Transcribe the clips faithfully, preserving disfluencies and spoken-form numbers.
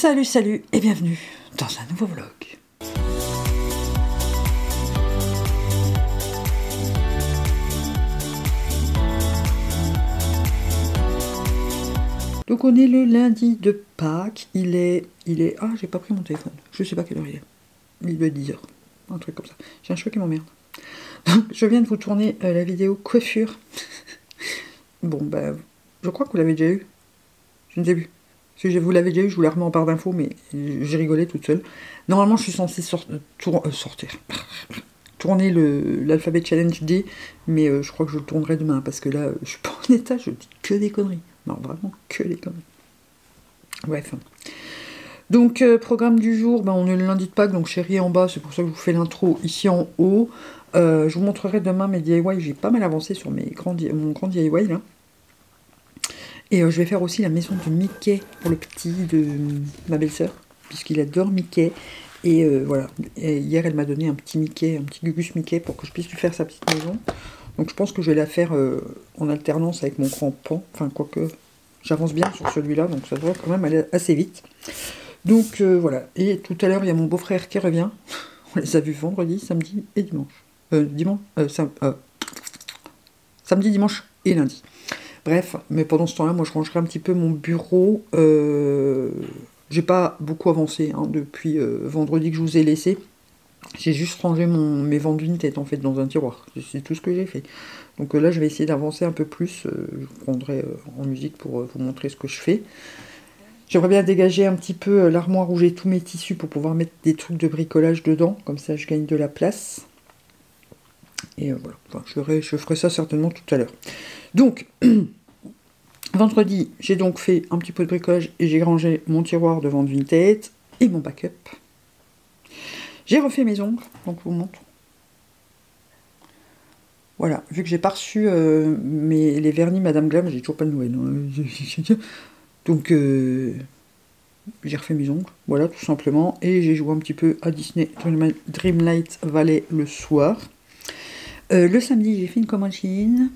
Salut, salut et bienvenue dans un nouveau vlog. Donc on est le lundi de Pâques, il est... il est... Ah, j'ai pas pris mon téléphone, je sais pas quelle heure il est. Il doit être dix heures, un truc comme ça. J'ai un cheveu qui m'emmerde. Donc je viens de vous tourner euh, la vidéo coiffure. Bon, ben, je crois que vous l'avez déjà eu. Je ne sais plus. Si je vous l'avais déjà eu, je vous la remets en barre d'infos, mais j'ai rigolé toute seule. Normalement, je suis censée sort tour euh, sortir. tourner l'alphabet challenge D, mais euh, je crois que je le tournerai demain, parce que là, euh, je suis pas en état, je dis que des conneries. Non, vraiment que des conneries. Bref. Donc, euh, programme du jour, ben, on est le lundi de Pâques, donc chérie en bas, c'est pour ça que je vous fais l'intro ici en haut. Euh, je vous montrerai demain mes D I Y, j'ai pas mal avancé sur mes grands mon grand D I Y, là. Et euh, je vais faire aussi la maison de Mickey pour le petit de euh, ma belle-sœur, puisqu'il adore Mickey. Et euh, voilà, et hier elle m'a donné un petit Mickey, un petit Gugus Mickey pour que je puisse lui faire sa petite maison. Donc je pense que je vais la faire euh, en alternance avec mon grand pan. Enfin, quoique j'avance bien sur celui-là, donc ça devrait quand même aller assez vite. Donc euh, voilà, et tout à l'heure il y a mon beau-frère qui revient. On les a vus vendredi, samedi et dimanche. Euh, dimanche euh, sam euh, Samedi, dimanche et lundi. Bref, mais pendant ce temps-là, moi, je rangerai un petit peu mon bureau. Euh, j'ai pas beaucoup avancé hein, depuis euh, vendredi que je vous ai laissé. J'ai juste rangé mon, mes ventes d'unités, en fait, dans un tiroir. C'est tout ce que j'ai fait. Donc euh, là, je vais essayer d'avancer un peu plus. Euh, je vous prendrai euh, en musique pour euh, vous montrer ce que je fais. J'aimerais bien dégager un petit peu euh, l'armoire où j'ai tous mes tissus pour pouvoir mettre des trucs de bricolage dedans. Comme ça, je gagne de la place. Et euh, voilà, enfin, je, ferai, je ferai ça certainement tout à l'heure. Donc... Vendredi, j'ai donc fait un petit peu de bricolage et j'ai rangé mon tiroir devant d'une tête et mon backup. J'ai refait mes ongles, donc je vous montre. Voilà, vu que j'ai pas reçu euh, mes, les vernis Madame Glam, j'ai toujours pas de nouvelles. Donc euh, j'ai refait mes ongles, voilà tout simplement. Et j'ai joué un petit peu à Disney Dreamlight Valley le soir. Euh, le samedi, j'ai fait une commande Shein.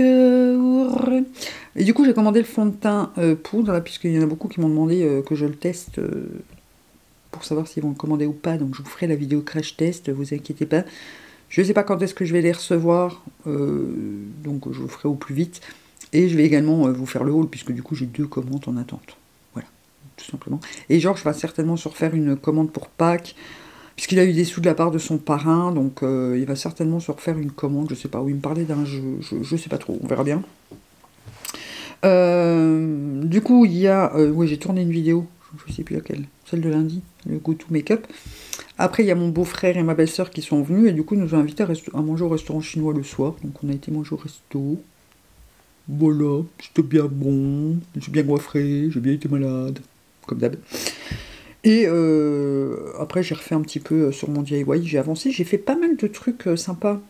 Et du coup j'ai commandé le fond de teint euh, poudre, puisqu'il y en a beaucoup qui m'ont demandé euh, que je le teste euh, pour savoir s'ils vont le commander ou pas, donc je vous ferai la vidéo crash test, vous inquiétez pas. Je ne sais pas quand est-ce que je vais les recevoir, euh, donc je vous ferai au plus vite. Et je vais également euh, vous faire le haul, puisque du coup j'ai deux commandes en attente. Voilà, tout simplement. Et Georges va certainement se refaire une commande pour Pâques, puisqu'il a eu des sous de la part de son parrain, donc euh, il va certainement se refaire une commande, je sais pas, où il me parlait d'un jeu, je, je sais pas trop, on verra bien. Euh, du coup, il y a... Euh, oui, j'ai tourné une vidéo, je sais plus laquelle, celle de lundi, le Go To Make-up. Après, il y a mon beau-frère et ma belle-sœur qui sont venus, et du coup, ils nous ont invités à, à manger au restaurant chinois le soir, donc on a été manger au resto. Voilà, c'était bien bon, j'ai bien goiffré, j'ai bien été malade, comme d'hab. Et euh, après, j'ai refait un petit peu sur mon D I Y, j'ai avancé, j'ai fait pas mal de trucs sympas.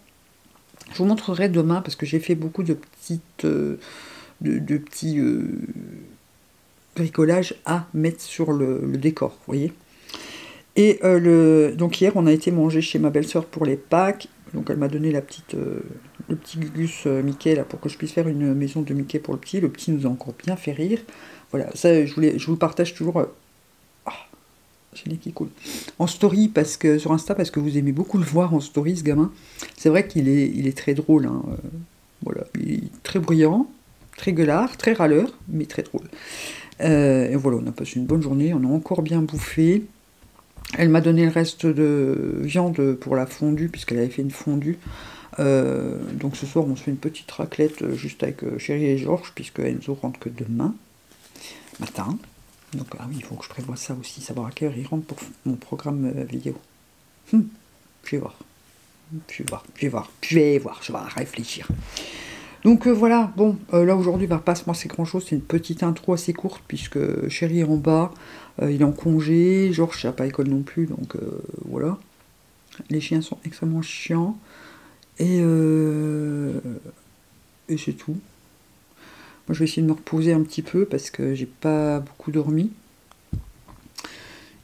Je vous montrerai demain, parce que j'ai fait beaucoup de petites... Euh, de, de petits euh, bricolages à mettre sur le, le décor, vous voyez. Et euh, le, donc hier, on a été manger chez ma belle-sœur pour les Pâques. Donc elle m'a donné la petite, euh, le petit Gugus euh, Mickey, là, pour que je puisse faire une maison de Mickey pour le petit. Le petit nous a encore bien fait rire. Voilà, ça, je, voulais, je vous partage toujours... Euh, J'ai les qui coulent. En story, parce que sur Insta, parce que vous aimez beaucoup le voir en story, ce gamin. C'est vrai qu'il est, il est très drôle. Hein. Euh, voilà, il est très bruyant, très gueulard, très râleur, mais très drôle. Euh, et voilà, on a passé une bonne journée, on a encore bien bouffé. Elle m'a donné le reste de viande pour la fondue, puisqu'elle avait fait une fondue. Euh, donc ce soir, on se fait une petite raclette juste avec euh, Chérie et Georges, puisque Enzo rentre que demain matin. Donc, ah oui, il faut que je prévoie ça aussi, savoir à quelle heure il rentre pour mon programme euh, vidéo. Hum, je vais voir. Je vais voir, je vais voir, je vais voir, je vais réfléchir. Donc euh, voilà, bon, euh, là aujourd'hui, bah, passe-moi, c'est grand-chose, c'est une petite intro assez courte, puisque Chéri est en bas, euh, il est en congé, Georges n'a pas école non plus, donc euh, voilà. Les chiens sont extrêmement chiants, et, euh, et c'est tout. Moi, je vais essayer de me reposer un petit peu parce que j'ai pas beaucoup dormi.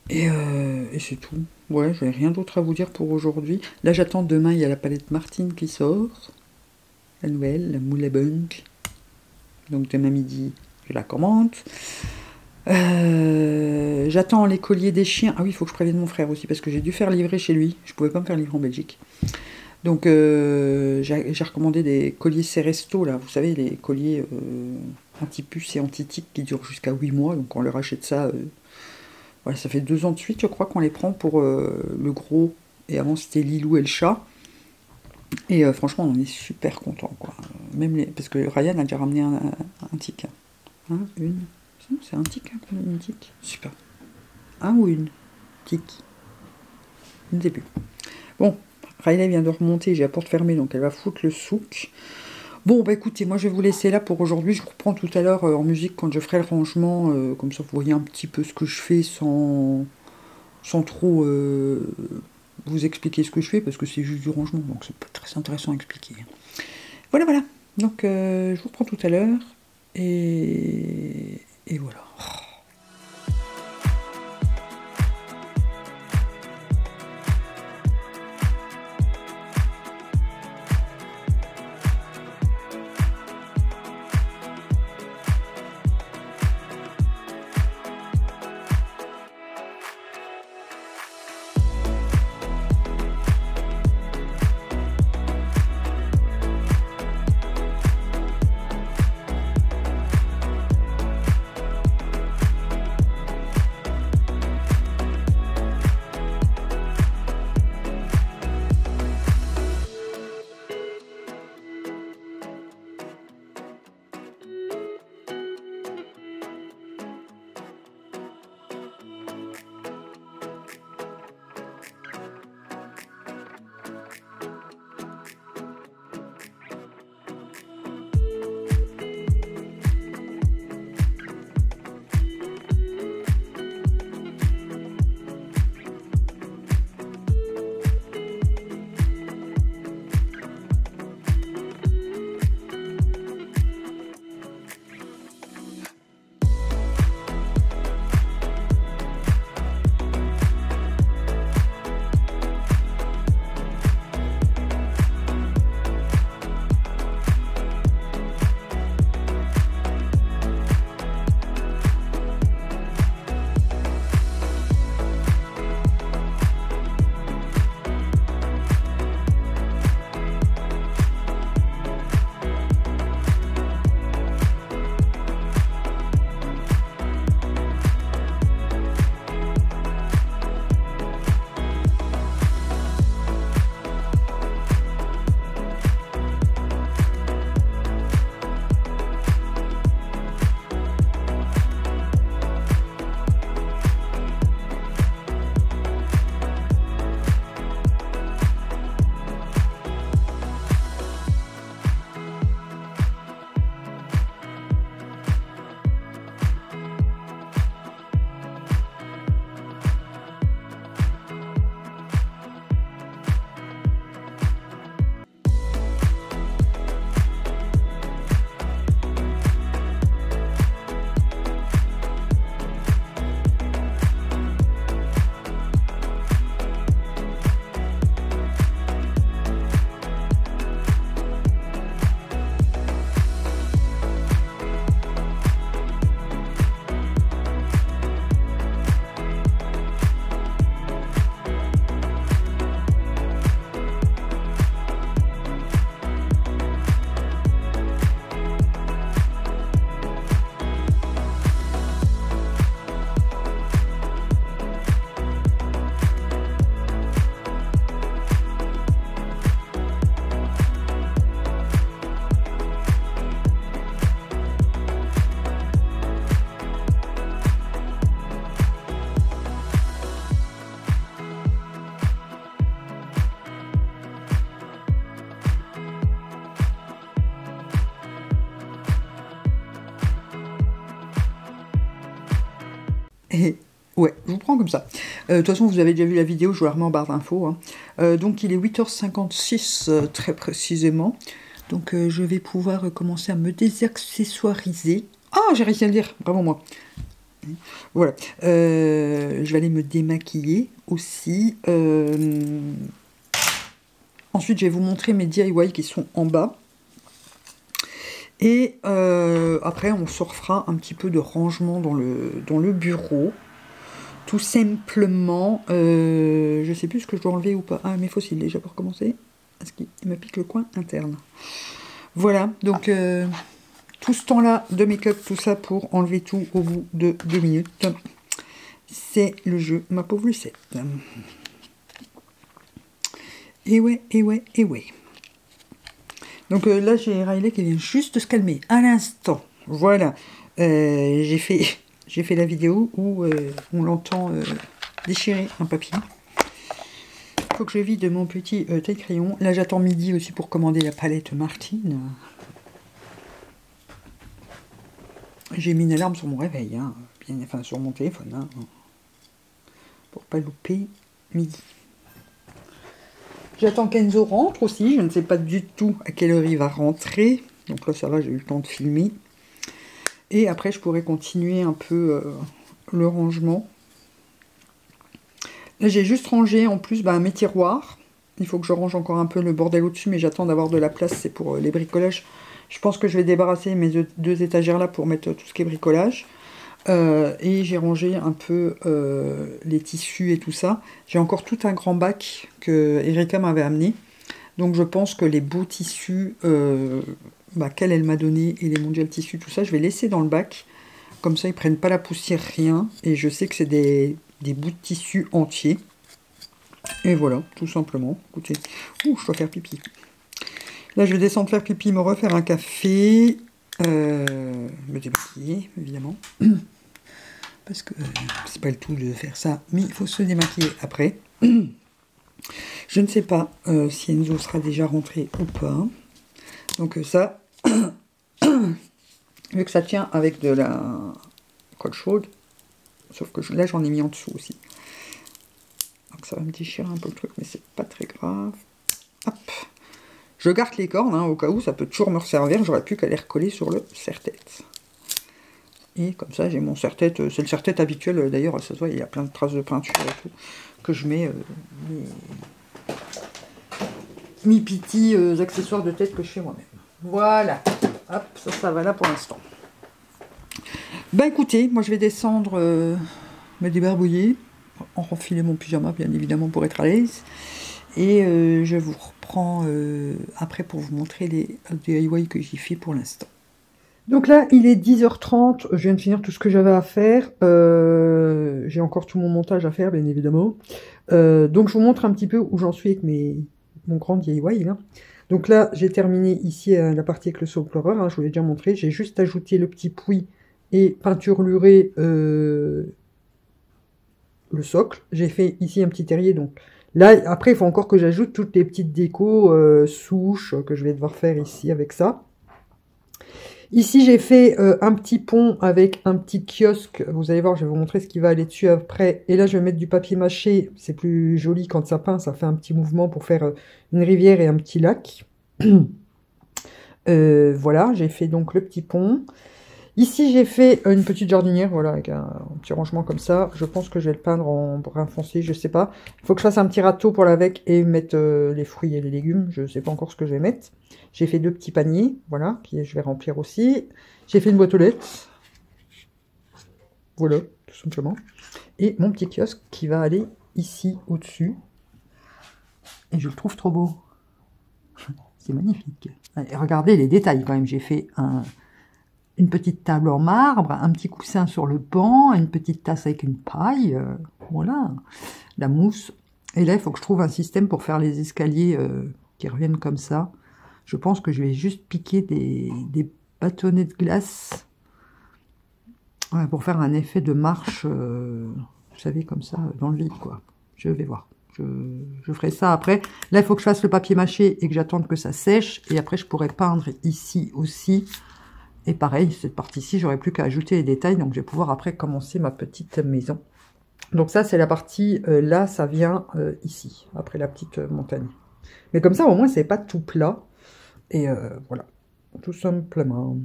Et, euh, et c'est tout. Ouais, je n'ai rien d'autre à vous dire pour aujourd'hui. Là, j'attends demain, il y a la palette Martine qui sort. La nouvelle, la Moule Bunk. Donc demain midi, je la commande. Euh, J'attends les colliers des chiens. Ah oui, il faut que je prévienne mon frère aussi, parce que j'ai dû faire livrer chez lui. Je ne pouvais pas me faire livrer en Belgique. Donc, euh, j'ai recommandé des colliers Ceresto, là. Vous savez, les colliers euh, anti-puces et anti-tiques qui durent jusqu'à huit mois. Donc, on leur achète ça. Euh, voilà, ça fait deux ans de suite, je crois, qu'on les prend pour euh, le gros. Et avant, c'était Lilou et le chat. Et euh, franchement, on est super contents, quoi. Même les... Parce que Ryan a déjà ramené un, un tic. Hein, une... C'est un tic, hein, une tic. Super. Un ou une tic. Je ne sais plus. Bon, Riley vient de remonter, j'ai la porte fermée, donc elle va foutre le souk. Bon, bah écoutez, moi je vais vous laisser là pour aujourd'hui. Je vous reprends tout à l'heure euh, en musique quand je ferai le rangement. Euh, comme ça, vous voyez un petit peu ce que je fais sans, sans trop... Euh... vous expliquer ce que je fais, parce que c'est juste du rangement, donc c'est pas très intéressant à expliquer. Voilà, voilà. Donc, euh, je vous reprends tout à l'heure, et... et voilà. Ouais, je vous prends comme ça. Euh, de toute façon, vous avez déjà vu la vidéo, je vous la remets en barre d'infos. Hein. Euh, donc, il est huit heures cinquante-six, euh, très précisément. Donc, euh, je vais pouvoir euh, commencer à me désaccessoiriser. Ah, j'ai réussi à le dire, bravo moi. Voilà. Euh, je vais aller me démaquiller aussi. Euh... Ensuite, je vais vous montrer mes D I Y qui sont en bas. Et euh, après, on se refera un petit peu de rangement dans le, dans le bureau. Tout simplement, euh, je ne sais plus ce que je dois enlever ou pas. Ah, mes fossiles, déjà pour commencer. Parce qu'il me pique le coin interne. Voilà, donc euh, tout ce temps-là de make-up, tout ça pour enlever tout au bout de deux minutes. C'est le jeu, ma pauvre Lucette. Et ouais, et ouais, et ouais. Donc euh, là, j'ai Riley qui vient juste de se calmer. À l'instant, voilà. Euh, j'ai fait, j'ai fait la vidéo où euh, on l'entend euh, déchirer un papier. Il faut que je vide mon petit euh, tel crayon. Là, j'attends midi aussi pour commander la palette Martine. J'ai mis une alarme sur mon réveil, hein, bien, enfin sur mon téléphone, hein, pour pas louper midi. J'attends qu'Enzo rentre aussi, je ne sais pas du tout à quelle heure il va rentrer. Donc là, ça va, j'ai eu le temps de filmer. Et après, je pourrais continuer un peu euh, le rangement. Là, j'ai juste rangé en plus ben, mes tiroirs. Il faut que je range encore un peu le bordel au-dessus, mais j'attends d'avoir de la place, c'est pour euh, les bricolages. Je pense que je vais débarrasser mes deux étagères là pour mettre tout ce qui est bricolage. Euh, et j'ai rangé un peu euh, les tissus et tout ça. J'ai encore tout un grand bac que Erika m'avait amené. Donc je pense que les beaux tissus euh, bah, qu'elle elle m'a donné et les mondial tissus, tout ça, je vais laisser dans le bac. Comme ça, ils ne prennent pas la poussière, rien. Et je sais que c'est des, des bouts de tissu entiers. Et voilà, tout simplement. Écoutez, ouh, je dois faire pipi. Là, je vais descendre faire pipi, me refaire un café. Euh, me démaquiller, évidemment. Parce que euh, c'est pas le tout de faire ça, mais il faut se démaquiller après. Je ne sais pas euh, si Enzo sera déjà rentré ou pas. Donc ça, vu que ça tient avec de la colle chaude, sauf que je, là j'en ai mis en dessous aussi. Donc ça va me déchirer un peu le truc, mais c'est pas très grave. Hop. Je garde les cornes, hein, au cas où, ça peut toujours me resservir. J'aurais plus qu'à les recoller sur le serre-tête. Et comme ça, j'ai mon serre-tête. C'est le serre-tête habituel, d'ailleurs, ça se voit, il y a plein de traces de peinture et tout, que je mets euh, mes... mes petits euh, accessoires de tête que je fais moi-même. Voilà. Hop, ça, ça va là pour l'instant. Ben écoutez, moi je vais descendre, euh, me débarbouiller, enfiler mon pyjama, bien évidemment, pour être à l'aise. Et euh, je vous reprends euh, après pour vous montrer les D I Y que j'ai fait pour l'instant. Donc là, il est dix heures trente. Je viens de finir tout ce que j'avais à faire. Euh, j'ai encore tout mon montage à faire, bien évidemment. Euh, donc je vous montre un petit peu où j'en suis avec mes, mon grand D I Y. Là. Donc là, j'ai terminé ici euh, la partie avec le sauve-pleureur. Hein, je vous l'ai déjà montré. J'ai juste ajouté le petit pouit et peinture lurée euh, le socle. J'ai fait ici un petit terrier, donc... Là, après, il faut encore que j'ajoute toutes les petites décos euh, souches que je vais devoir faire ici avec ça. Ici, j'ai fait euh, un petit pont avec un petit kiosque. Vous allez voir, je vais vous montrer ce qui va aller dessus après. Et là, je vais mettre du papier mâché. C'est plus joli quand ça peint. Ça fait un petit mouvement pour faire euh, une rivière et un petit lac. euh, voilà, j'ai fait donc le petit pont. Ici, j'ai fait une petite jardinière, voilà, avec un, un petit rangement comme ça. Je pense que je vais le peindre en brun foncé, je sais pas. Il faut que je fasse un petit râteau pour l'avec et mettre euh, les fruits et les légumes. Je sais pas encore ce que je vais mettre. J'ai fait deux petits paniers, voilà, qui je vais remplir aussi. J'ai fait une boîte aux lettres. Voilà, tout simplement. Et mon petit kiosque qui va aller ici, au-dessus. Et je le trouve trop beau. C'est magnifique. Allez, regardez les détails quand même. J'ai fait un... une petite table en marbre, un petit coussin sur le banc, une petite tasse avec une paille, euh, voilà, la mousse. Et là, il faut que je trouve un système pour faire les escaliers euh, qui reviennent comme ça. Je pense que je vais juste piquer des, des bâtonnets de glace ouais, pour faire un effet de marche, euh, vous savez, comme ça, dans le vide, quoi. Je vais voir. Je, je ferai ça après. Là, il faut que je fasse le papier mâché et que j'attende que ça sèche. Et après, je pourrai peindre ici aussi. Et pareil, cette partie-ci, j'aurais plus qu'à ajouter les détails, donc je vais pouvoir après commencer ma petite maison. Donc ça, c'est la partie, euh, là, ça vient euh, ici, après la petite euh, montagne. Mais comme ça, au moins, c'est pas tout plat. Et euh, voilà, tout simplement.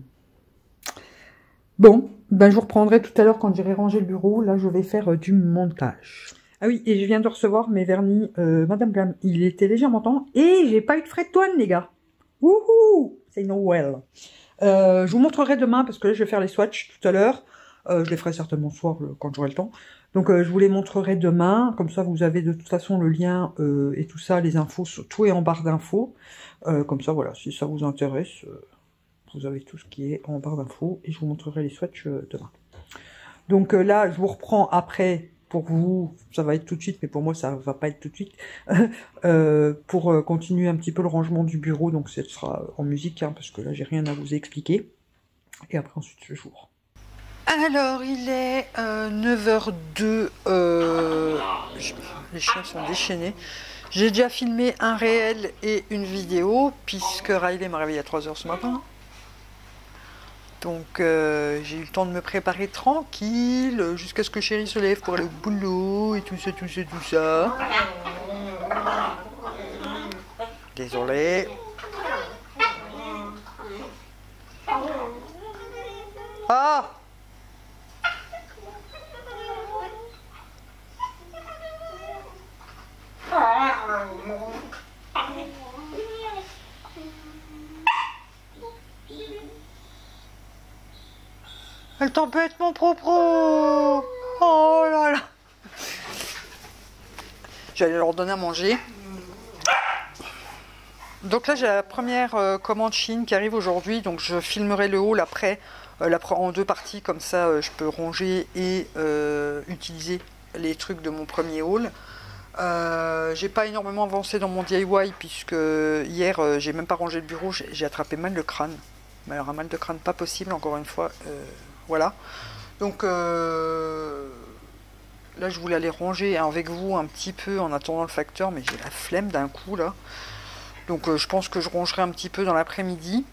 Bon, ben je vous reprendrai tout à l'heure quand j'irai ranger le bureau. Là, je vais faire euh, du montage. Ah oui, et je viens de recevoir mes vernis euh, Madame Glam. Il était légèrement temps, et j'ai pas eu de frais de douane, les gars. Wouhou, c'est Noël. Euh, je vous montrerai demain, parce que là, je vais faire les swatchs tout à l'heure. Euh, je les ferai certainement le soir, le, quand j'aurai le temps. Donc, euh, je vous les montrerai demain. Comme ça, vous avez de toute façon le lien euh, et tout ça, les infos, tout est en barre d'infos. Euh, comme ça, voilà, si ça vous intéresse, euh, vous avez tout ce qui est en barre d'infos. Et je vous montrerai les swatchs euh, demain. Donc euh, là, je vous reprends après... Pour vous, ça va être tout de suite, mais pour moi, ça va pas être tout de suite. euh, pour euh, continuer un petit peu le rangement du bureau, donc ce sera en musique, hein, parce que là, j'ai rien à vous expliquer. Et après, ensuite, je jour. Alors, il est euh, neuf heures deux. Euh, je, les chiens sont déchaînés. J'ai déjà filmé un réel et une vidéo, puisque Riley m'a réveillé à trois heures ce matin. Donc euh, j'ai eu le temps de me préparer tranquille jusqu'à ce que chérie se lève pour aller au boulot et tout ça, tout ça, tout ça. Désolée. Ah! Elle t'embête mon propre. Oh là là. J'allais leur donner à manger. Donc là j'ai la première euh, commande Shein qui arrive aujourd'hui. Donc je filmerai le haul après, euh, la, en deux parties. Comme ça euh, je peux ranger et euh, utiliser les trucs de mon premier haul. Euh, j'ai pas énormément avancé dans mon D I Y. Puisque hier euh, j'ai même pas rangé le bureau. J'ai attrapé mal le crâne. Mais alors un mal de crâne pas possible encore une fois. Euh, Voilà, donc euh, là je voulais aller ranger avec vous un petit peu en attendant le facteur, mais j'ai la flemme d'un coup là. Donc euh, je pense que je rangerai un petit peu dans l'après-midi.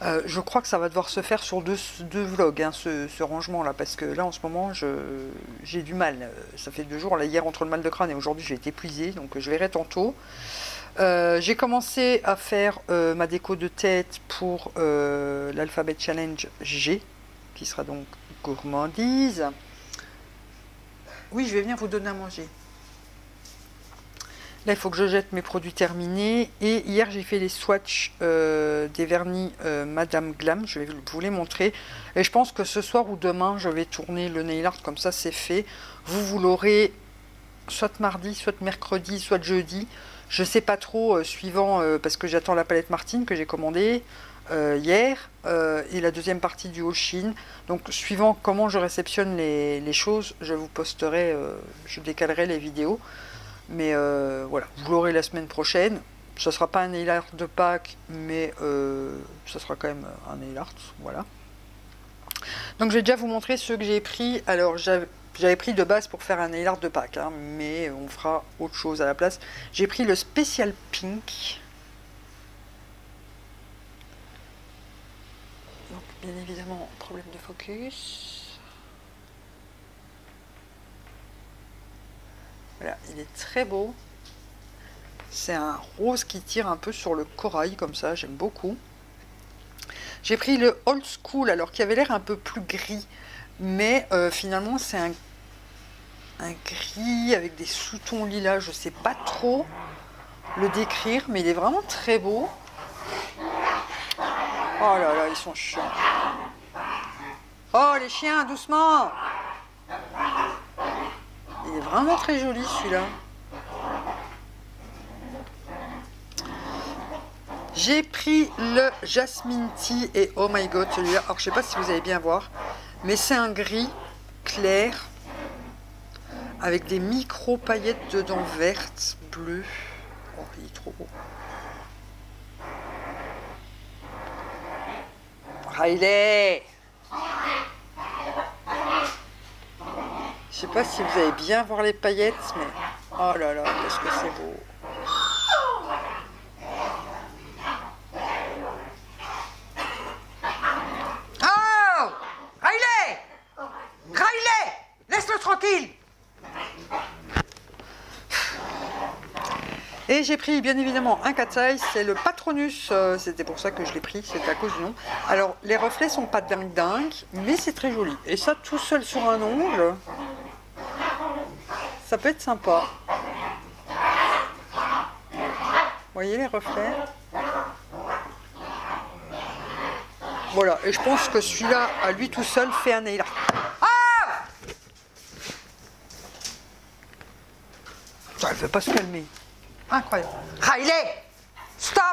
Euh, je crois que ça va devoir se faire sur deux, deux vlogs, hein, ce, ce rangement là, parce que là en ce moment j'ai du mal. Ça fait deux jours, là hier entre le mal de crâne et aujourd'hui j'ai été épuisée, donc je verrai tantôt. Euh, j'ai commencé à faire euh, ma déco de tête pour euh, l'Alphabet Challenge G, qui sera donc gourmandise. Oui, je vais venir vous donner à manger. Là, il faut que je jette mes produits terminés. Et hier, j'ai fait les swatchs euh, des vernis euh, Madame Glam. Je vais vous les montrer. Et je pense que ce soir ou demain, je vais tourner le nail art. Comme ça, c'est fait. Vous, vous l'aurez soit mardi, soit mercredi, soit jeudi. Je sais pas trop, euh, suivant, euh, parce que j'attends la palette Martine que j'ai commandée euh, hier, euh, et la deuxième partie du haul Shein. Donc, suivant comment je réceptionne les, les choses, je vous posterai, euh, je décalerai les vidéos. Mais euh, voilà, vous l'aurez la semaine prochaine. Ce sera pas un nail art de Pâques, mais euh, ce sera quand même un nail art, voilà. Donc, je vais déjà vous montrer ceux que j'ai pris. Alors, j'avais... J'avais pris de base pour faire un nail art de Pâques, hein, mais on fera autre chose à la place. J'ai pris le spécial pink. Donc, bien évidemment, problème de focus. Voilà, il est très beau. C'est un rose qui tire un peu sur le corail, comme ça, j'aime beaucoup. J'ai pris le old school, alors qui avait l'air un peu plus gris. Mais euh, finalement, c'est un, un gris avec des sous-tons lilas. Je ne sais pas trop le décrire, mais il est vraiment très beau. Oh là là, ils sont chiants. Oh, les chiens, doucement! Il est vraiment très joli, celui-là. J'ai pris le Jasmine Tea et oh my god, celui-là. Alors, je ne sais pas si vous allez bien voir. Mais c'est un gris clair avec des micro paillettes dedans vertes, bleues. Oh, il est trop beau. Riley! Je sais pas si vous allez bien voir les paillettes, mais oh là là, qu'est-ce que c'est beau! Et j'ai pris bien évidemment un cat-size, c'est le Patronus, c'était pour ça que je l'ai pris, c'est à cause du nom. Alors les reflets sont pas dingue dingue, mais c'est très joli. Et ça tout seul sur un ongle, ça peut être sympa. Vous voyez les reflets? Voilà, et je pense que celui-là, à lui tout seul, fait un nez là. Ah! Ça, elle ne veut pas se calmer. Incroyable. Riley! Stop!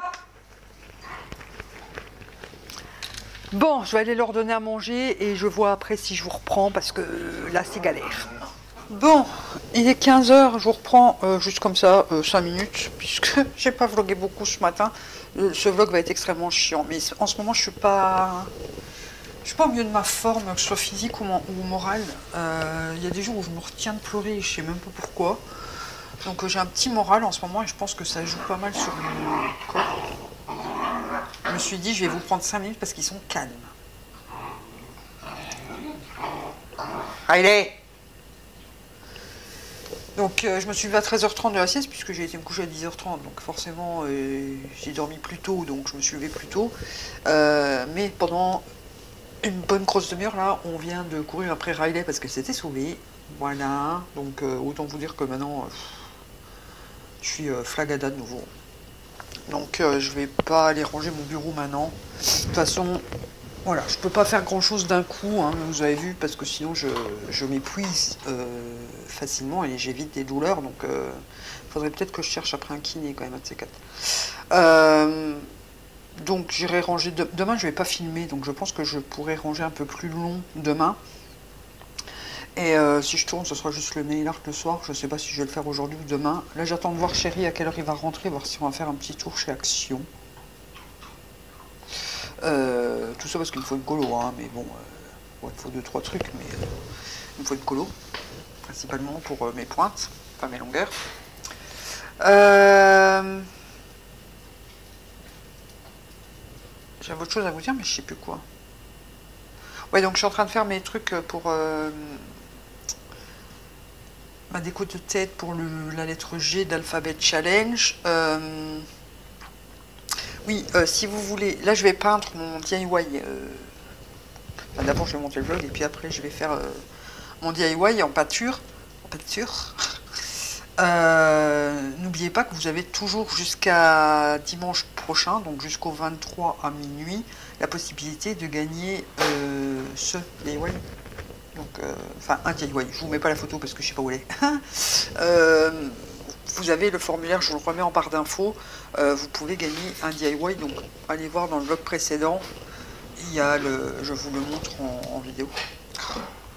Bon, je vais aller leur donner à manger et je vois après si je vous reprends parce que là, c'est galère. Bon, il est quinze heures, je vous reprends euh, juste comme ça, euh, cinq minutes, puisque j'ai pas vlogué beaucoup ce matin. Euh, ce vlog va être extrêmement chiant, mais en ce moment, je suis pas... Je suis pas au mieux de ma forme, que ce soit physique ou, ou morale. Euh, il y a des jours où je me retiens de pleurer et je sais même pas pourquoi. Donc euh, j'ai un petit moral en ce moment et je pense que ça joue pas mal sur mon corps. Je me suis dit, je vais vous prendre cinq minutes parce qu'ils sont calmes. Allez. Donc euh, je me suis levée à treize heures trente de la sieste puisque j'ai été me coucher à dix heures trente. Donc forcément, euh, j'ai dormi plus tôt, donc je me suis levée plus tôt. Euh, mais pendant une bonne grosse demi-heure, là, on vient de courir après Riley parce qu'elle s'était sauvée. Voilà. Donc euh, autant vous dire que maintenant, euh, je suis euh, flagada de nouveau. Donc euh, je vais pas aller ranger mon bureau maintenant. De toute façon, voilà, je peux pas faire grand chose d'un coup, hein, vous avez vu, parce que sinon je, je m'épuise euh, facilement et j'évite des douleurs. Donc il euh, faudrait peut-être que je cherche après un kiné quand même, un de ces quatre. Euh, donc j'irai ranger. De... Demain je vais pas filmer, donc je pense que je pourrai ranger un peu plus long demain. Et euh, si je tourne, ce sera juste le nail art le soir. Je ne sais pas si je vais le faire aujourd'hui ou demain. Là, j'attends de voir Chérie à quelle heure il va rentrer, voir si on va faire un petit tour chez Action. Euh, tout ça parce qu'il me faut une colo, hein, mais bon, euh, ouais, il me faut deux trois trucs, mais euh, il me faut une colo, principalement pour euh, mes pointes, enfin mes longueurs. Euh... J'avais autre chose à vous dire, mais je ne sais plus quoi. Ouais, donc je suis en train de faire mes trucs pour... Euh... ma déco de tête pour le, la lettre G d'Alphabet Challenge. Euh, oui, euh, si vous voulez... Là, je vais peindre mon D I Y. Euh, enfin, d'abord, je vais monter le vlog, et puis après, je vais faire euh, mon D I Y en peinture. En peinture. Euh, n'oubliez pas que vous avez toujours jusqu'à dimanche prochain, donc jusqu'au vingt-trois à minuit, la possibilité de gagner euh, ce D I Y. Donc, euh, enfin, un D I Y. Je vous mets pas la photo parce que je sais pas où elle est. euh, vous avez le formulaire, je vous le remets en barre d'infos. Euh, vous pouvez gagner un D I Y. Donc, allez voir dans le vlog précédent. Il y a le, je vous le montre en, en vidéo.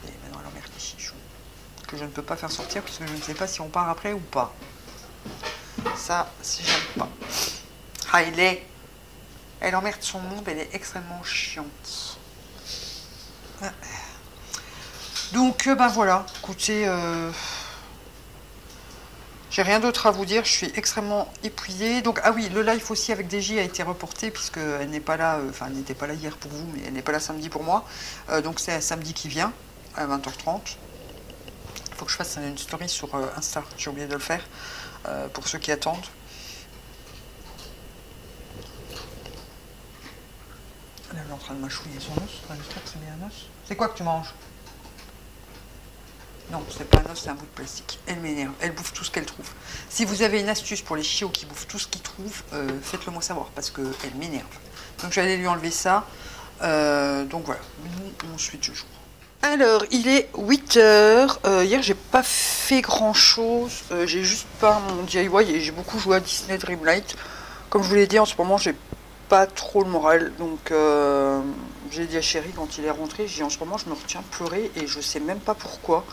Et maintenant, alors merde, je, que je ne peux pas faire sortir parce que je ne sais pas si on part après ou pas. Ça, si j'aime pas. Ah, elle est. Elle emmerde son monde. Elle est extrêmement chiante. Ah. Donc, ben voilà, écoutez, euh, j'ai rien d'autre à vous dire, je suis extrêmement épuisée. Donc, ah oui, le live aussi avec D J a été reporté, puisqu'elle n'est pas là, euh, enfin, elle n'était pas là hier pour vous, mais elle n'est pas là samedi pour moi. Euh, donc, c'est samedi qui vient, à vingt heures trente. Il faut que je fasse une story sur euh, Insta, j'ai oublié de le faire, euh, pour ceux qui attendent. Là, elle est en train de mâchouiller son os, c'est bien un os. C'est quoi que tu manges? Non, c'est pas un os, c'est un bout de plastique. Elle m'énerve, elle bouffe tout ce qu'elle trouve. Si vous avez une astuce pour les chiots qui bouffent tout ce qu'ils trouvent, euh, faites-le moi savoir, parce qu'elle m'énerve. Donc je vais aller lui enlever ça. Euh, donc voilà, nous on suit toujours. Alors, il est huit heures. Euh, hier, j'ai pas fait grand-chose. Euh, j'ai juste peint mon D I Y et j'ai beaucoup joué à Disney Dreamlight. Comme je vous l'ai dit, en ce moment, j'ai pas trop le moral, donc... Euh, j'ai dit à Chérie quand il est rentré, j'ai dit en ce moment je me retiens de pleurer et je sais même pas pourquoi.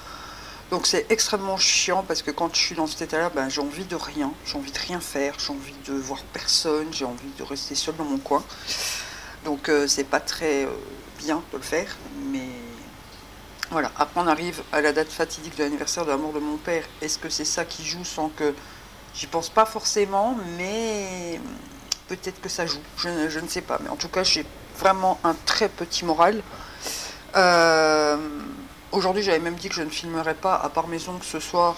Donc c'est extrêmement chiant parce que quand je suis dans cet état-là, ben, j'ai envie de rien, j'ai envie de rien faire, j'ai envie de voir personne, j'ai envie de rester seule dans mon coin. Donc euh, c'est pas très euh, bien de le faire, mais voilà. Après on arrive à la date fatidique de l'anniversaire de la mort de mon père. Est-ce que c'est ça qui joue sans que... J'y pense pas forcément, mais peut-être que ça joue, je, je ne sais pas. Mais en tout cas, j'ai vraiment un très petit moral. Euh, Aujourd'hui, j'avais même dit que je ne filmerais pas, à part mes ongles ce soir,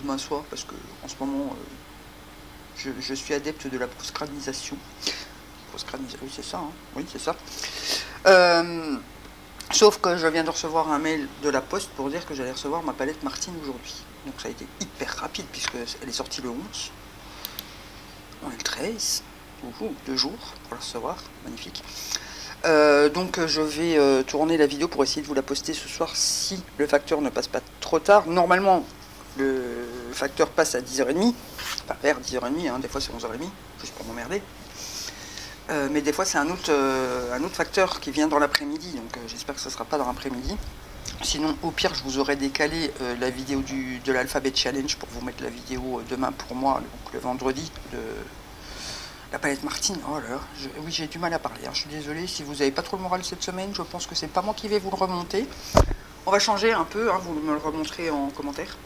demain soir, parce que en ce moment, euh, je, je suis adepte de la proscranisation. Proscranisation, oui, c'est ça. Hein. Oui, c'est ça. Euh, sauf que je viens de recevoir un mail de la poste pour dire que j'allais recevoir ma palette Martine aujourd'hui. Donc ça a été hyper rapide, puisqu'elle est sortie le onze. On est le treize. Deux jours pour la recevoir, magnifique. Euh, donc je vais euh, tourner la vidéo pour essayer de vous la poster ce soir si le facteur ne passe pas trop tard. Normalement, le facteur passe à dix heures trente, enfin vers dix heures trente, hein, des fois c'est onze heures trente, juste pour m'emmerder. Euh, mais des fois c'est un, euh, un autre facteur qui vient dans l'après-midi, donc euh, j'espère que ce ne sera pas dans l'après-midi. Sinon, au pire, je vous aurais décalé euh, la vidéo du, de l'Alphabet Challenge pour vous mettre la vidéo euh, demain pour moi, donc le vendredi, de la palette Martine. Oh là là, je, oui, j'ai du mal à parler, hein, je suis désolée. Si vous n'avez pas trop le moral cette semaine, je pense que c'est pas moi qui vais vous le remonter. On va changer un peu, hein, vous me le remonterez en commentaire.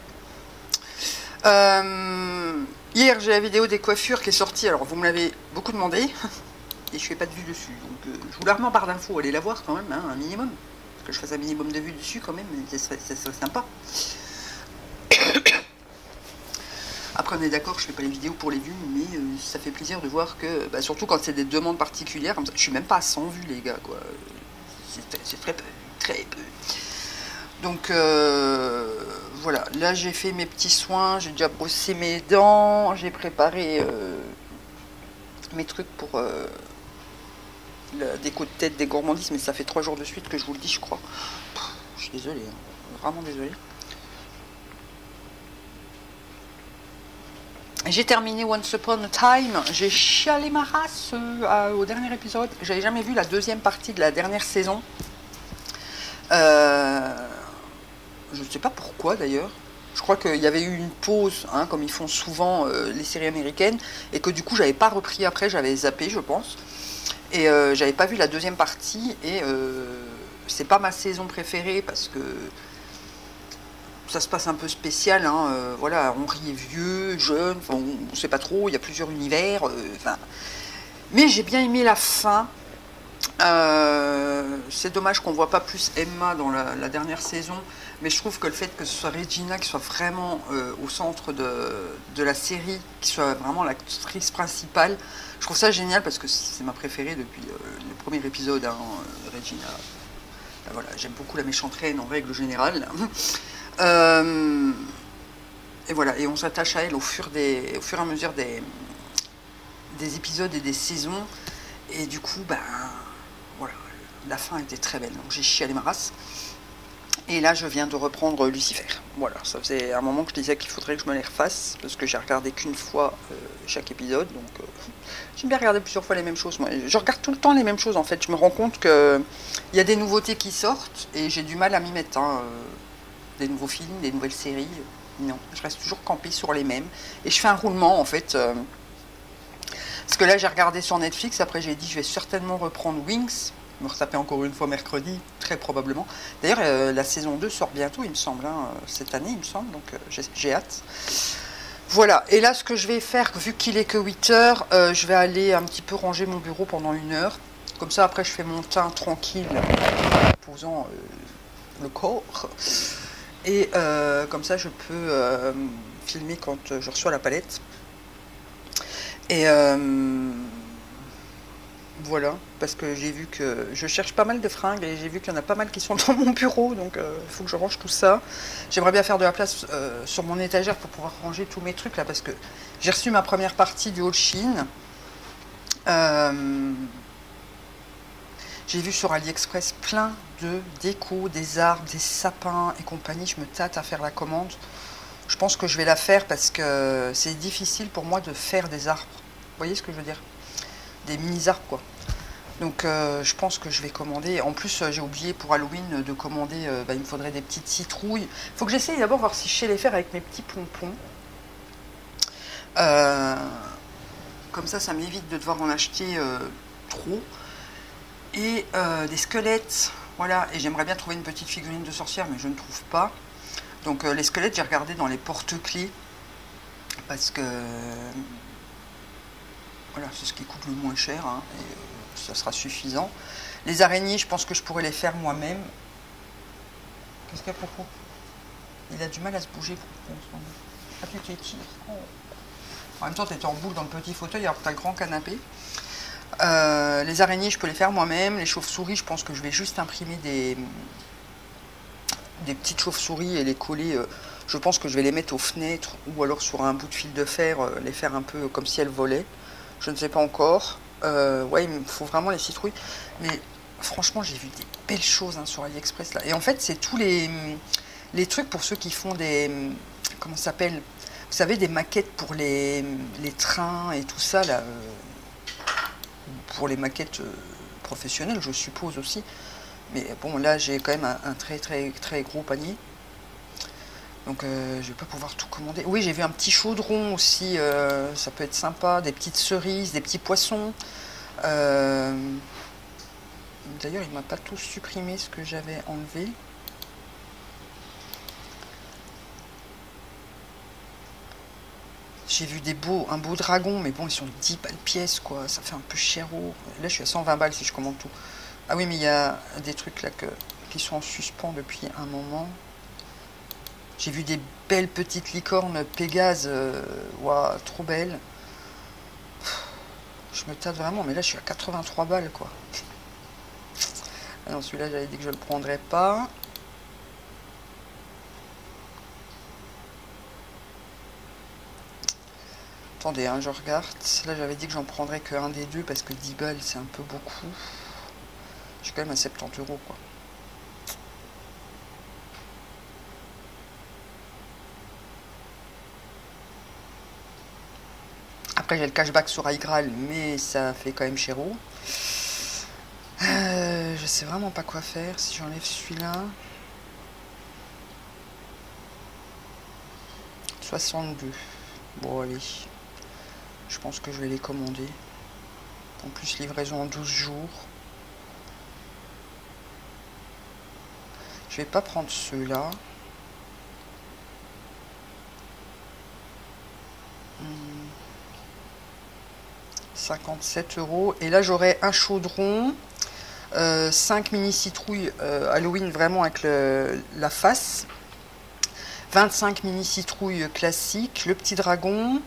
Euh, hier, j'ai la vidéo des coiffures qui est sortie, alors vous me l'avez beaucoup demandé, et je fais pas de vue dessus, donc euh, je vous la remets en barre d'infos, allez la voir quand même, hein, un minimum. Que je fasse un minimum de vues dessus quand même, ça serait, ça serait sympa. Après on est d'accord, je fais pas les vidéos pour les vues, mais euh, ça fait plaisir de voir que, bah, surtout quand c'est des demandes particulières, comme ça, je suis même pas à cent vues les gars, quoi. C'est très peu, très peu. Donc euh, voilà, là j'ai fait mes petits soins, j'ai déjà brossé mes dents, j'ai préparé euh, mes trucs pour... Euh, La déco de tête des gourmandises, mais ça fait trois jours de suite que je vous le dis, je crois. Pff, je suis désolée, hein. Vraiment désolée. J'ai terminé Once Upon a Time. J'ai chialé ma race euh, au dernier épisode. J'avais jamais vu la deuxième partie de la dernière saison. Euh, je ne sais pas pourquoi d'ailleurs. Je crois qu'il y avait eu une pause, hein, comme ils font souvent euh, les séries américaines, et que du coup j'avais pas repris après, j'avais zappé, je pense. Et euh, j'avais pas vu la deuxième partie, et euh, c'est pas ma saison préférée parce que ça se passe un peu spécial, hein, euh, voilà, Henri est vieux, jeune, on, on sait pas trop, il y a plusieurs univers, euh, mais j'ai bien aimé la fin. Euh, c'est dommage qu'on voit pas plus Emma dans la, la dernière saison, mais je trouve que le fait que ce soit Regina qui soit vraiment euh, au centre de, de la série, qui soit vraiment l'actrice principale, je trouve ça génial parce que c'est ma préférée depuis euh, le premier épisode, hein, euh, Regina. Ben voilà, j'aime beaucoup la méchante reine en règle générale. euh, et voilà, et on s'attache à elle au fur, des, au fur et à mesure des, des épisodes et des saisons. Et du coup, ben voilà, la fin était très belle. Donc j'ai chialé ma race. Et là, je viens de reprendre Lucifer. Voilà, ça faisait un moment que je disais qu'il faudrait que je me les refasse, parce que j'ai regardé qu'une fois euh, chaque épisode, donc euh, j'aime bien regarder plusieurs fois les mêmes choses. Moi, je regarde tout le temps les mêmes choses, en fait. Je me rends compte qu'il y a des nouveautés qui sortent, et j'ai du mal à m'y mettre. Hein. Des nouveaux films, des nouvelles séries, non. Je reste toujours campée sur les mêmes, et je fais un roulement, en fait. Euh, parce que là, j'ai regardé sur Netflix, après j'ai dit je vais certainement reprendre Wings, me retaper encore une fois mercredi, très probablement. D'ailleurs, euh, la saison deux sort bientôt, il me semble, hein, cette année, il me semble, donc euh, j'ai hâte. Voilà, et là, ce que je vais faire, vu qu'il est que huit heures, euh, je vais aller un petit peu ranger mon bureau pendant une heure. Comme ça, après, je fais mon teint tranquille, en posant euh, le corps. Et euh, comme ça, je peux euh, filmer quand je reçois la palette. Et... Euh, voilà, parce que j'ai vu que je cherche pas mal de fringues et j'ai vu qu'il y en a pas mal qui sont dans mon bureau, donc il euh, faut que je range tout ça. J'aimerais bien faire de la place euh, sur mon étagère pour pouvoir ranger tous mes trucs là, parce que j'ai reçu ma première partie du haul Shein. Euh, j'ai vu sur AliExpress plein de déco, des arbres, des sapins et compagnie. Je me tâte à faire la commande. Je pense que je vais la faire parce que c'est difficile pour moi de faire des arbres. Vous voyez ce que je veux dire ? Des mini-arbres, quoi. Donc euh, je pense que je vais commander. En plus euh, j'ai oublié pour Halloween de commander, euh, bah, il me faudrait des petites citrouilles. Faut que j'essaye d'abord voir si je sais les faire avec mes petits pompons. Euh, comme ça, ça m'évite de devoir en acheter euh, trop. Et euh, des squelettes, voilà. Et j'aimerais bien trouver une petite figurine de sorcière, mais je ne trouve pas. Donc euh, les squelettes, j'ai regardé dans les porte-clés. Parce que... Voilà, c'est ce qui coûte le moins cher, hein, et euh, ça sera suffisant. Les araignées, je pense que je pourrais les faire moi-même. Qu'est-ce qu'il y a, Popo ? Il a du mal à se bouger, Popo, en ce moment. Ah, tu t'étires. Oh. En même temps, tu étais en boule dans le petit fauteuil, alors que tu as le grand canapé. Euh, les araignées, je peux les faire moi-même. Les chauves-souris, je pense que je vais juste imprimer des, des petites chauves-souris et les coller... Euh, je pense que je vais les mettre aux fenêtres ou alors sur un bout de fil de fer, euh, les faire un peu comme si elles volaient. Je ne sais pas encore. Euh, ouais, il me faut vraiment les citrouilles. Mais franchement, j'ai vu des belles choses hein, sur AliExpress. Là. Et en fait, c'est tous les, les trucs pour ceux qui font des... Comment ça s'appelle? Vous savez, des maquettes pour les, les trains et tout ça. Là, euh, pour les maquettes euh, professionnelles, je suppose aussi. Mais bon, là, j'ai quand même un, un très, très, très gros panier. Donc, euh, je ne vais pas pouvoir tout commander. Oui, j'ai vu un petit chaudron aussi. Euh, ça peut être sympa. Des petites cerises, des petits poissons. Euh... D'ailleurs, il ne m'a pas tout supprimé ce que j'avais enlevé. J'ai vu des beaux, un beau dragon, mais bon, ils sont dix balles pièce, quoi. Ça fait un peu chéro. Là, je suis à cent vingt balles si je commande tout. Ah oui, mais il y a des trucs là que, qui sont en suspens depuis un moment. J'ai vu des belles petites licornes Pégase. Waouh, trop belles. Je me tâte vraiment, mais là, je suis à quatre-vingt-trois balles, quoi. Ah non, celui-là, j'avais dit que je ne le prendrais pas. Attendez, hein, je regarde. Là, j'avais dit que j'en prendrais qu'un des deux parce que dix balles, c'est un peu beaucoup. Je suis quand même à soixante-dix euros, quoi. Après, j'ai le cashback sur iGraal, mais ça fait quand même chéro. Euh, je sais vraiment pas quoi faire si j'enlève celui-là. soixante-deux. Bon, allez. Je pense que je vais les commander. En plus, livraison en douze jours. Je vais pas prendre ceux-là. cinquante-sept euros. Et là, j'aurai un chaudron. Euh, cinq mini citrouilles euh, Halloween vraiment avec le, la face, vingt-cinq mini citrouilles classiques, le petit dragon,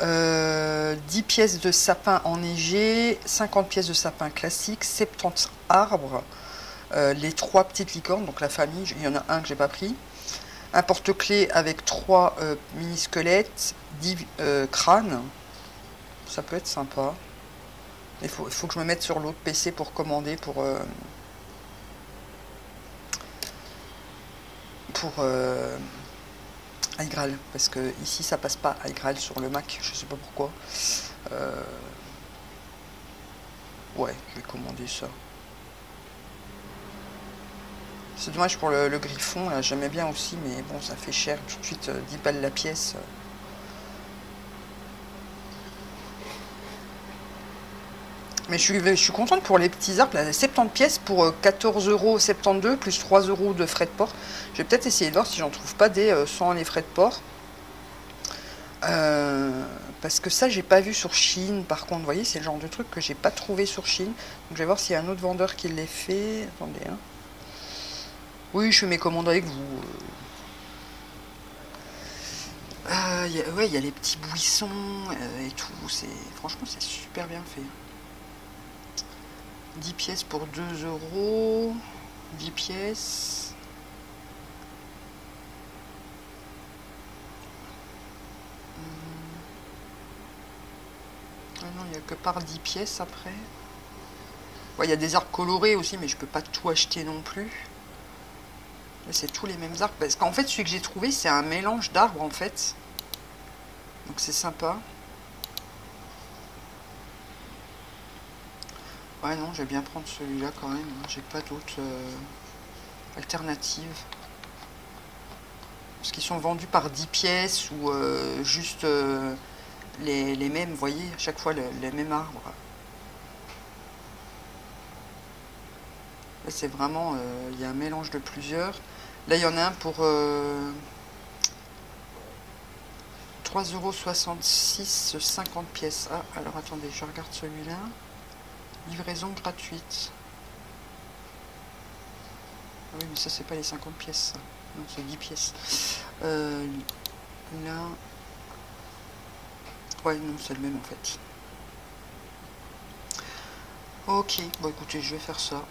euh, dix pièces de sapin enneigé, cinquante pièces de sapin classique, soixante-dix arbres, euh, les trois petites licornes, donc la famille, il y en a un que j'ai pas pris, un porte-clés avec trois euh, mini-squelettes, dix euh, crânes, ça peut être sympa. Il faut, faut que je me mette sur l'autre P C pour commander, pour, euh, pour euh, iGraal. Parce que ici, ça passe pas iGraal sur le Mac. Je sais pas pourquoi. Euh, ouais, je vais commander ça. C'est dommage pour le, le griffon. Là, j'aimais bien aussi, mais bon, ça fait cher. Tout de suite, dix balles la pièce. Mais je suis, je suis contente pour les petits arbres, là, soixante-dix pièces pour quatorze euros soixante-douze plus trois euros de frais de port. Je vais peut-être essayer de voir si j'en trouve pas des euh, sans les frais de port. Euh, parce que ça, j'ai pas vu sur Shein. Par contre, vous voyez, c'est le genre de truc que j'ai pas trouvé sur Shein. Donc je vais voir s'il y a un autre vendeur qui l'ait fait. Attendez. Hein. Oui, je fais mes commandes avec vous. Euh, y a, ouais, il y a les petits buissons euh, et tout. Franchement, c'est super bien fait. dix pièces pour deux euros, dix pièces. Ah non, il n'y a que par dix pièces après. Ouais, il y a des arbres colorés aussi, mais je peux pas tout acheter non plus. C'est tous les mêmes arbres. Parce qu'en fait, celui que j'ai trouvé, c'est un mélange d'arbres en fait. Donc c'est sympa. Ouais, non, je vais bien prendre celui-là quand même. J'ai pas d'autres euh, alternatives. Parce qu'ils sont vendus par dix pièces ou euh, juste euh, les, les mêmes, vous voyez, à chaque fois le, les mêmes arbres. Là, c'est vraiment. Il euh, y a un mélange de plusieurs. Là, il y en a un pour euh, trois euros soixante-six, cinquante pièces. Ah, alors attendez, je regarde celui-là. Livraison gratuite. Ah oui, mais ça, c'est pas les cinquante pièces, ça. Non, c'est dix pièces. Euh, là. Ouais, non, c'est le même, en fait. Ok. Bon, écoutez, je vais faire ça.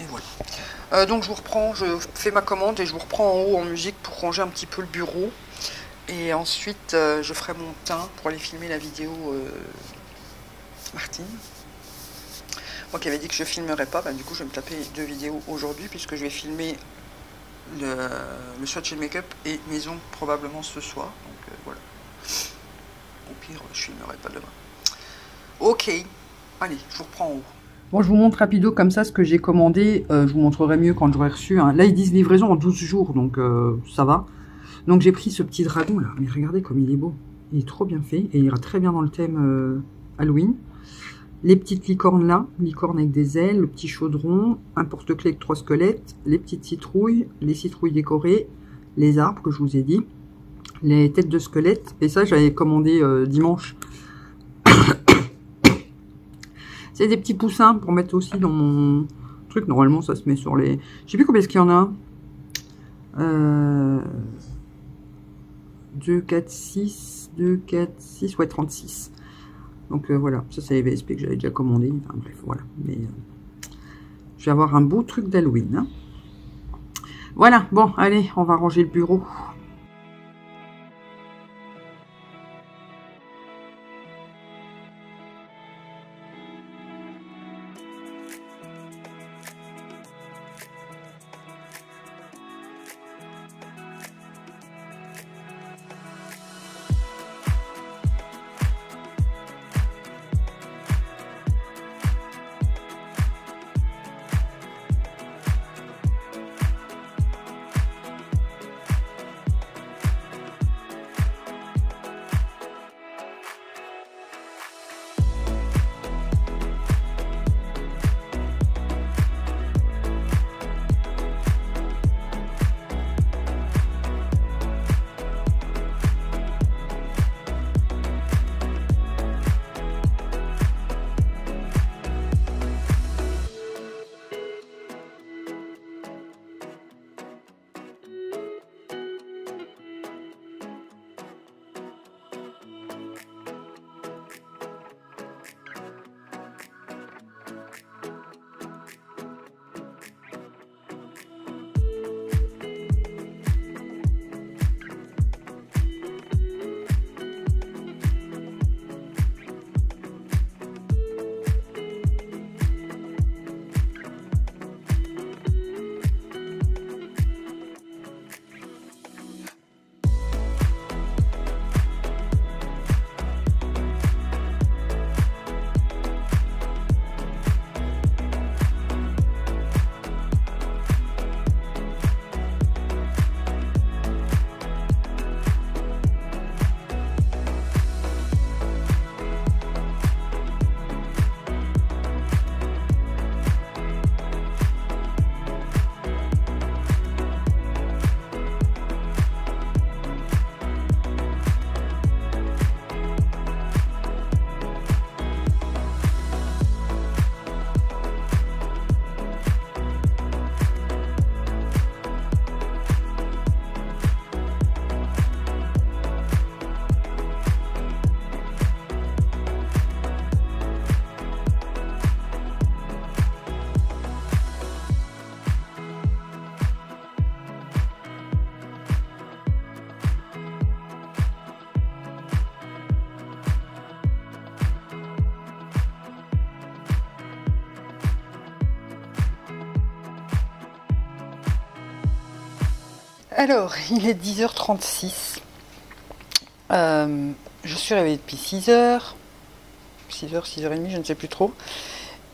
Et voilà. Euh, donc, je vous reprends. Je fais ma commande et je vous reprends en haut en musique pour ranger un petit peu le bureau. Et ensuite, euh, je ferai mon teint pour aller filmer la vidéo... Euh Martine. Moi qui avais dit que je filmerais pas, bah, du coup je vais me taper deux vidéos aujourd'hui puisque je vais filmer le, le swatch et le make-up et mes ongles probablement ce soir. Donc euh, voilà. Au pire, je filmerai pas demain. Ok. Allez, je vous reprends en haut. Bon, je vous montre rapido comme ça ce que j'ai commandé. Euh, je vous montrerai mieux quand j'aurai reçu. Hein. Là, ils disent livraison en douze jours, donc euh, ça va. Donc j'ai pris ce petit dragon là. Mais regardez comme il est beau. Il est trop bien fait et il ira très bien dans le thème euh, Halloween. Les petites licornes là, licorne avec des ailes, le petit chaudron, un porte-clés avec trois squelettes, les petites citrouilles, les citrouilles décorées, les arbres que je vous ai dit, les têtes de squelettes. Et ça, j'avais commandé euh, dimanche. C'est des petits poussins pour mettre aussi dans mon truc. Normalement, ça se met sur les... Je sais plus combien est-ce qu'il y en a. Euh... deux, quatre, six, deux, quatre, six, ouais, trente-six. Donc euh, voilà, ça c'est les V S P que j'avais déjà commandé. Enfin bref, voilà. Mais euh... je vais avoir un beau truc d'Halloween. Hein. Voilà, bon, allez, on va ranger le bureau. Alors, il est dix heures trente-six, euh, je suis réveillée depuis six heures, six heures, six heures trente, je ne sais plus trop,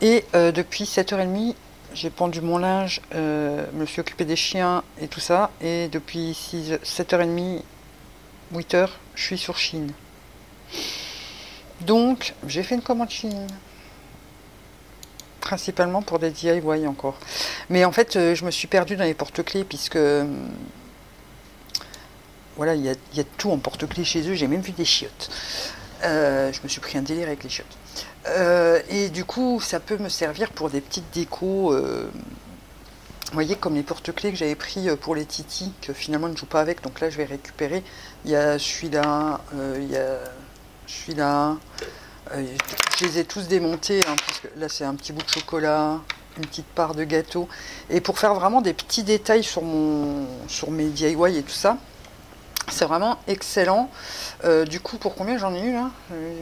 et euh, depuis sept heures trente, j'ai pendu mon linge, euh, me suis occupée des chiens et tout ça, et depuis sept heures trente, huit heures, je suis sur Shein. Donc, j'ai fait une commande Shein. Principalement pour des D I Y encore. Mais en fait, euh, je me suis perdue dans les porte-clés, puisque... Voilà, il y, y a tout en porte-clés chez eux. J'ai même vu des chiottes. Euh, je me suis pris un délire avec les chiottes. Euh, et du coup, ça peut me servir pour des petites décos. Euh, vous voyez, comme les porte-clés que j'avais pris pour les titis, que finalement, je ne joue pas avec. Donc là, je vais récupérer. Il y a celui-là, euh, il y a celui-là. Euh, je les ai tous démontés. Hein, parce que là, c'est un petit bout de chocolat, une petite part de gâteau. Et pour faire vraiment des petits détails sur, mon, sur mes D I Y et tout ça, c'est vraiment excellent. Euh, du coup, pour combien j'en ai eu là?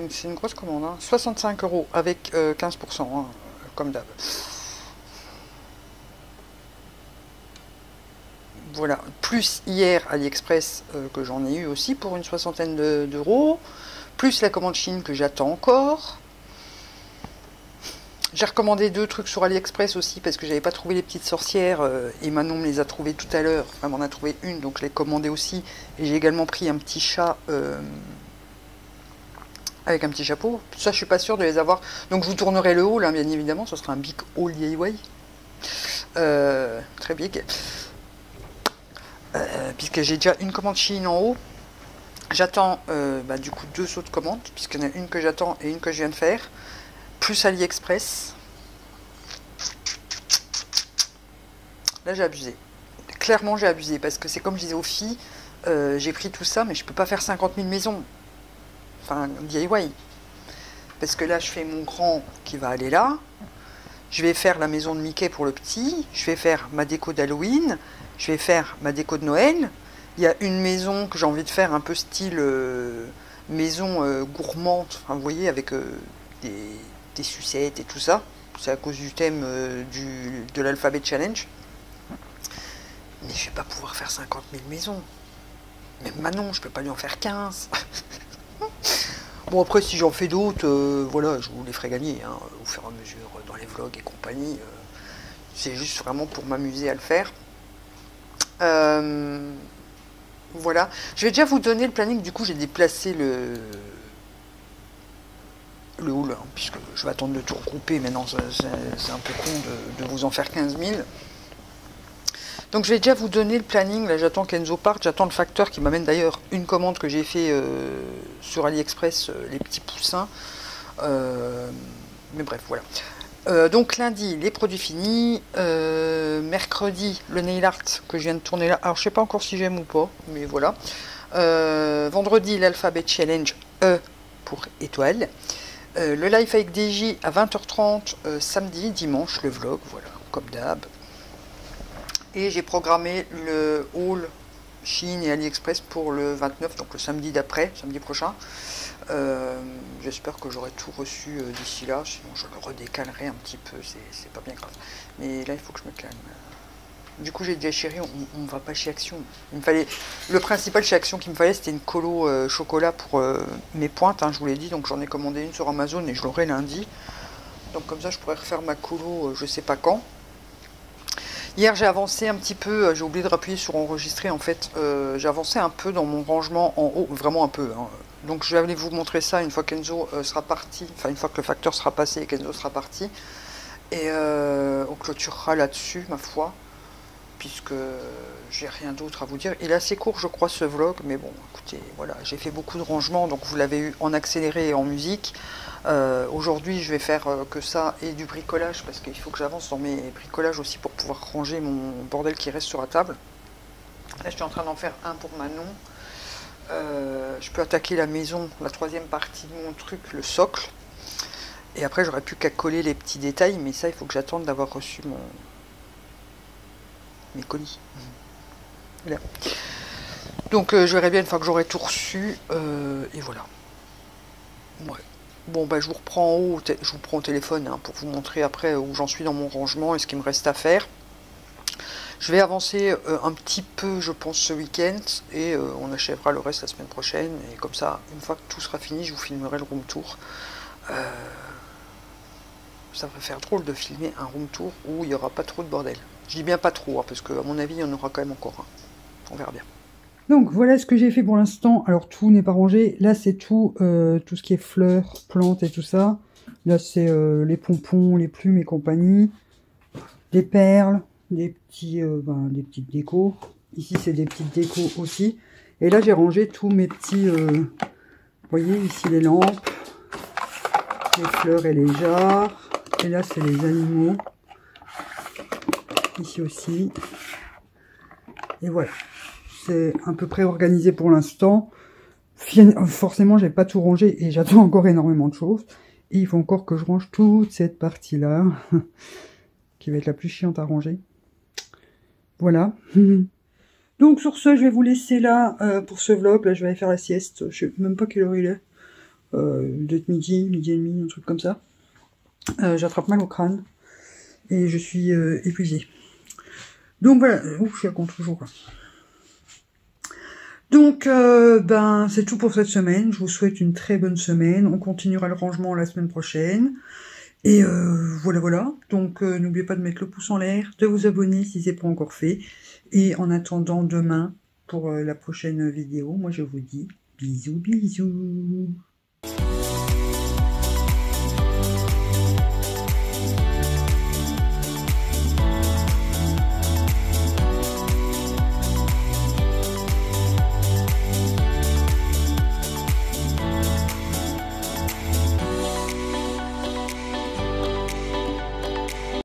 C'est une grosse commande. Hein. soixante-cinq euros avec euh, quinze pour cent. Hein. comme d'hab. Voilà, plus hier AliExpress euh, que j'en ai eu aussi pour une soixantaine d'euros, plus la commande Shein que j'attends encore. J'ai recommandé deux trucs sur AliExpress aussi parce que j'avais pas trouvé les petites sorcières euh, et Manon me les a trouvées tout à l'heure. Enfin, on en a trouvé une, donc je l'ai commandé aussi. Et j'ai également pris un petit chat euh, avec un petit chapeau. Ça, je suis pas sûre de les avoir. Donc je vous tournerai le haul, hein, bien évidemment. Ce sera un big haul D I Y. Euh, très big. Euh, puisque j'ai déjà une commande Shein en haut. J'attends euh, bah, du coup deux autres commandes, puisqu'il y en a une que j'attends et une que je viens de faire. Plus AliExpress. Là j'ai abusé. Clairement j'ai abusé, parce que c'est comme je disais aux filles, euh, j'ai pris tout ça, mais je peux pas faire cinquante mille maisons. Enfin, D I Y. Parce que là je fais mon grand qui va aller là. Je vais faire la maison de Mickey pour le petit. Je vais faire ma déco d'Halloween. Je vais faire ma déco de Noël. Il y a une maison que j'ai envie de faire un peu style euh, maison euh, gourmande. Enfin, vous voyez, avec euh, des, des sucettes et tout ça. C'est à cause du thème euh, du, de l'alphabet challenge. Mais je vais pas pouvoir faire cinquante mille maisons. Même Manon, je peux pas lui en faire quinze. Bon, après, si j'en fais d'autres, euh, voilà, je vous les ferai gagner, hein, au fur et à mesure, dans les vlogs et compagnie. Euh, c'est juste vraiment pour m'amuser à le faire. Euh, voilà, je vais déjà vous donner le planning. Du coup, j'ai déplacé le le haul, hein, puisque je vais attendre de tout regrouper. Maintenant, c'est un peu con de, de vous en faire quinze mille. Donc, je vais déjà vous donner le planning. Là, j'attends qu'Enzo parte. J'attends le facteur qui m'amène d'ailleurs une commande que j'ai fait euh, sur AliExpress, euh, les petits poussins. Euh, mais bref, voilà. Euh, donc lundi, les produits finis, euh, mercredi, le nail art que je viens de tourner là, alors je sais pas encore si j'aime ou pas, mais voilà, euh, vendredi, l'alphabet challenge E pour étoile, euh, le live avec D J à vingt heures trente, euh, samedi, dimanche, le vlog, voilà, comme d'hab, et j'ai programmé le haul Shein et AliExpress pour le vingt-neuf, donc le samedi d'après, samedi prochain. Euh, j'espère que j'aurai tout reçu euh, d'ici là, sinon je le redécalerai un petit peu, c'est pas bien grave. Mais là, il faut que je me calme. Du coup, j'ai déjà chéri, on ne va pas chez Action. Il me fallait, le principal chez Action qu'il me fallait, c'était une colo euh, chocolat pour euh, mes pointes, hein, je vous l'ai dit, donc j'en ai commandé une sur Amazon et je l'aurai lundi. Donc comme ça, je pourrais refaire ma colo, euh, je sais pas quand. Hier, j'ai avancé un petit peu, j'ai oublié de rappuyer sur enregistrer en fait, euh, j'ai avancé un peu dans mon rangement en haut, vraiment un peu, hein. Donc je vais aller vous montrer ça une fois qu'Enzo euh, sera parti, enfin une fois que le facteur sera passé et qu'Enzo sera parti, et euh, on clôturera là-dessus, ma foi, puisque j'ai rien d'autre à vous dire. Il est assez court, je crois, ce vlog, mais bon, écoutez, voilà, j'ai fait beaucoup de rangements, donc vous l'avez eu en accéléré et en musique. Euh, Aujourd'hui, je vais faire euh, que ça et du bricolage, parce qu'il faut que j'avance dans mes bricolages aussi pour pouvoir ranger mon bordel qui reste sur la table. Là, je suis en train d'en faire un pour Manon. Euh, je peux attaquer la maison, la troisième partie de mon truc, le socle. Et après, j'aurais plus qu'à coller les petits détails, mais ça, il faut que j'attende d'avoir reçu mon... mes colis. Mmh. Là. Donc, euh, je verrai bien une fois que j'aurai tout reçu. Euh, et voilà. Ouais. Bon, bah, je vous reprends en haut, je vous prends au téléphone, hein, pour vous montrer après où j'en suis dans mon rangement et ce qu'il me reste à faire. Je vais avancer euh, un petit peu, je pense, ce week-end, et euh, on achèvera le reste la semaine prochaine. Et comme ça, une fois que tout sera fini, je vous filmerai le room tour. Euh... Ça va faire drôle de filmer un room tour où il n'y aura pas trop de bordel. Je dis bien pas trop, hein, parce qu'à mon avis, il y en aura quand même encore un. Hein. On verra bien. Donc voilà ce que j'ai fait pour l'instant. Alors tout n'est pas rangé. Là c'est tout, euh, tout ce qui est fleurs, plantes et tout ça. Là c'est euh, les pompons, les plumes et compagnie. Des perles, des petits, euh, ben, des petites décos. Ici c'est des petites décos aussi. Et là j'ai rangé tous mes petits... Euh, vous voyez ici les lampes, les fleurs et les jarres. Et là c'est les animaux. Ici aussi. Et voilà. C'est à peu près organisé pour l'instant. Forcément, j'ai pas tout rangé et j'attends encore énormément de choses. Et il faut encore que je range toute cette partie-là, qui va être la plus chiante à ranger. Voilà. Donc sur ce, je vais vous laisser là euh, pour ce vlog. Là, je vais aller faire la sieste. Je sais même pas quelle heure il est. Euh, Peut-être midi, midi et demi, un truc comme ça. euh, j'attrape mal au crâne et je suis euh, épuisée. Donc voilà, ouf, je suis à contre jour. Donc euh, ben c'est tout pour cette semaine. Je vous souhaite une très bonne semaine. On continuera le rangement la semaine prochaine. Et euh, voilà, voilà. Donc euh, n'oubliez pas de mettre le pouce en l'air, de vous abonner si ce n'est pas encore fait. Et en attendant demain pour euh, la prochaine vidéo, moi je vous dis bisous, bisous.